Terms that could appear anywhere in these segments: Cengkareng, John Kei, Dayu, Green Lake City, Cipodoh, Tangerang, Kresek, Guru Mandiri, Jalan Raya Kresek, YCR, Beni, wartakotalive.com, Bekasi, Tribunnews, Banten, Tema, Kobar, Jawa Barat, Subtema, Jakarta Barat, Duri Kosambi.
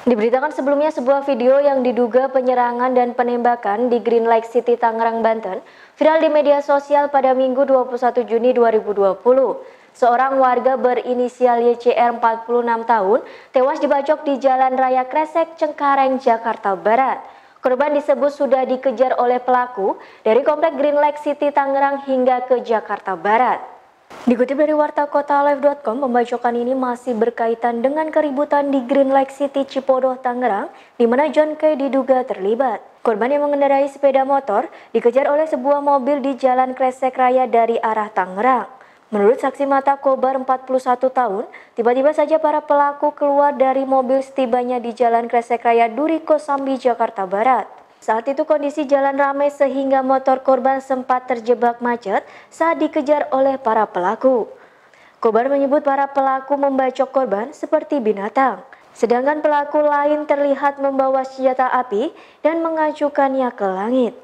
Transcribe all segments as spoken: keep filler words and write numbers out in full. Diberitakan sebelumnya sebuah video yang diduga penyerangan dan penembakan di Green Lake City, Tangerang, Banten, viral di media sosial pada Minggu dua puluh satu Juni dua ribu dua puluh. Seorang warga berinisial Y C R empat puluh enam tahun tewas dibacok di Jalan Raya Kresek, Cengkareng, Jakarta Barat. Korban disebut sudah dikejar oleh pelaku dari komplek Green Lake City, Tangerang hingga ke Jakarta Barat. Dikutip dari wartakotalive dot com, pembacokan ini masih berkaitan dengan keributan di Green Lake City, Cipodoh, Tangerang, di mana John Kei diduga terlibat. Korban yang mengendarai sepeda motor dikejar oleh sebuah mobil di Jalan Kresek Raya dari arah Tangerang. Menurut saksi mata Kobar empat puluh satu tahun, tiba-tiba saja para pelaku keluar dari mobil setibanya di Jalan Kresek Raya Duri Kosambi, Jakarta Barat. Saat itu kondisi jalan ramai sehingga motor korban sempat terjebak macet saat dikejar oleh para pelaku. Kobar menyebut para pelaku membacok korban seperti binatang. Sedangkan pelaku lain terlihat membawa senjata api dan mengacukannya ke langit.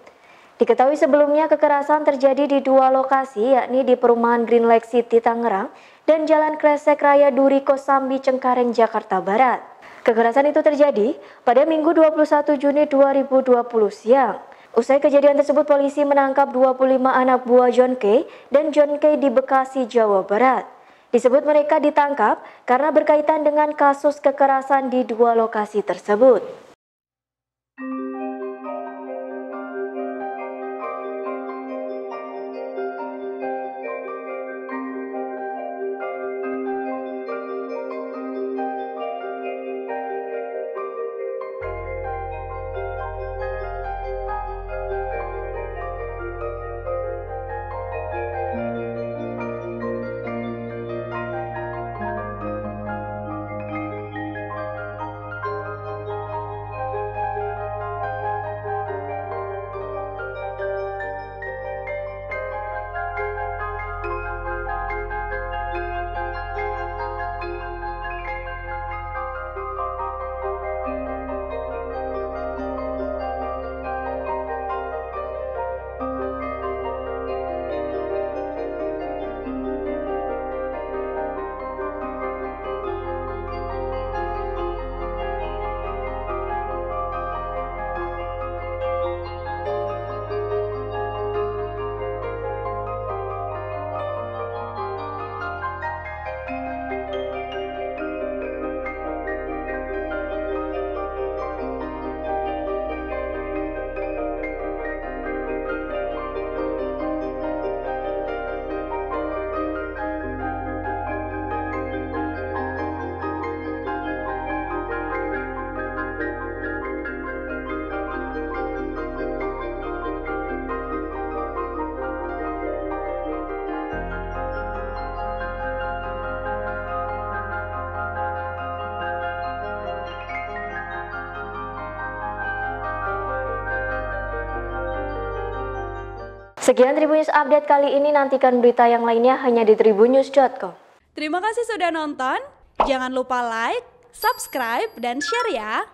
Diketahui sebelumnya kekerasan terjadi di dua lokasi, yakni di perumahan Green Lake City, Tangerang dan Jalan Kresek Raya Duri Kosambi, Cengkareng, Jakarta Barat. Kekerasan itu terjadi pada Minggu dua puluh satu Juni dua ribu dua puluh siang. Usai kejadian tersebut, polisi menangkap dua puluh lima anak buah John Kei dan John Kei di Bekasi, Jawa Barat. Disebut mereka ditangkap karena berkaitan dengan kasus kekerasan di dua lokasi tersebut. Sekian Tribunnews Update kali ini, nantikan berita yang lainnya hanya di tribunnews dot com. Terima kasih sudah nonton, jangan lupa like, subscribe, dan share ya!